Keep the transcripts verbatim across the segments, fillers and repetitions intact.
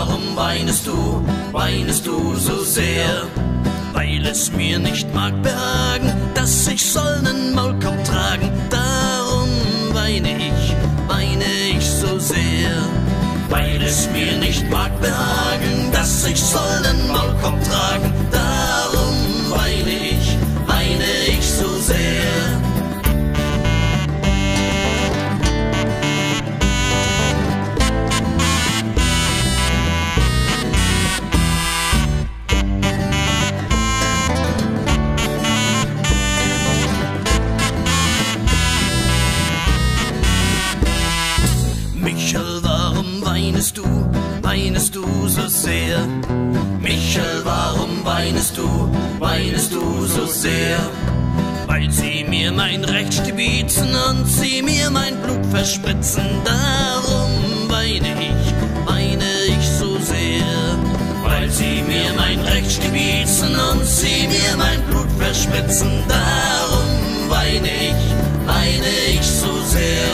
Warum weinest du, weinest du so sehr? Weil es mir nicht mag behagen, dass ich soll nen Maulkorb tragen. Darum weine ich, weine ich so sehr. Weil es mir nicht mag behagen, dass ich soll nen Maulkorb tragen. Darum weine ich, weine ich so sehr. Michel, warum weinest du, weinest du so sehr? Michel, warum weinest du, weinest du so sehr? Weil sie mir mein Recht stibitzen und sie mir mein Blut verspritzen. Darum weine ich, weine ich so sehr. Weil sie mir mein Recht stibitzen und sie mir mein Blut verspritzen. Darum weine ich, weine ich so sehr.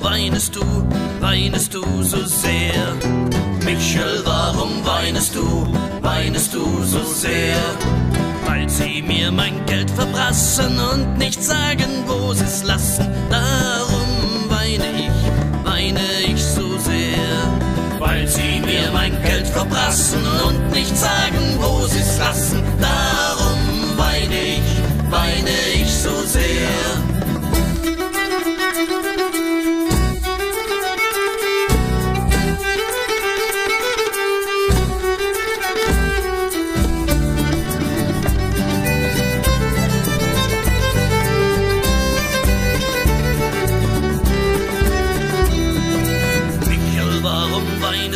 Weinest du, weinest du so sehr? Michel, warum weinest du, weinest du so sehr? Weil sie mir mein Geld verprassen und nicht sagen, wo sie's lassen. Darum weine ich, weine ich so sehr. Weil sie mir mein Geld verprassen und nicht sagen, wo sie's lassen. Darum weine ich, weine ich so sehr.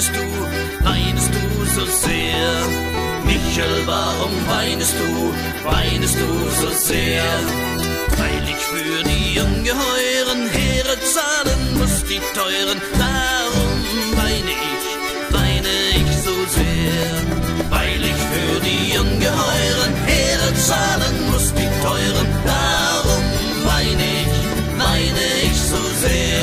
Weinest du, weinest du so sehr? Michel, warum weinest du, weinest du so sehr? Weil ich für die ungeheuren Heere zahlen muss, die teuren. Darum weine ich, weine ich so sehr. Weil ich für die ungeheuren Heere zahlen muss, die teuren. Darum weine ich, weine ich so sehr.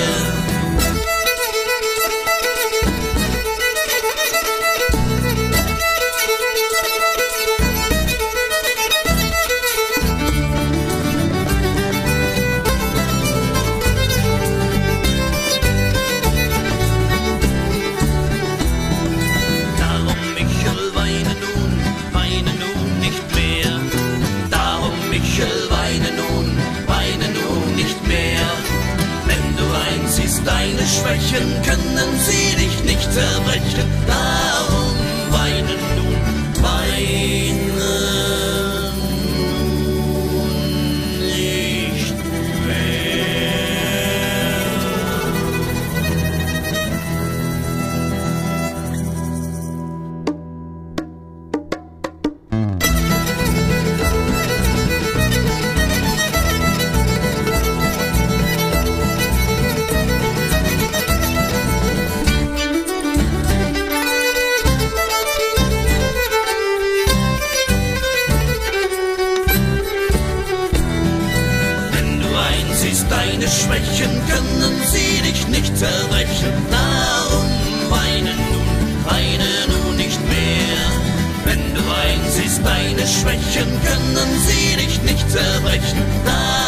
Deine Schwächen können sie dich nicht zerbrechen. Darum weine nun, weine nun nicht mehr. Deine Schwächen können sie dich nicht zerbrechen. Darum weine nun, weine nun nicht mehr. Wenn du einsiehst, deine Schwächen können sie dich nicht zerbrechen. Darum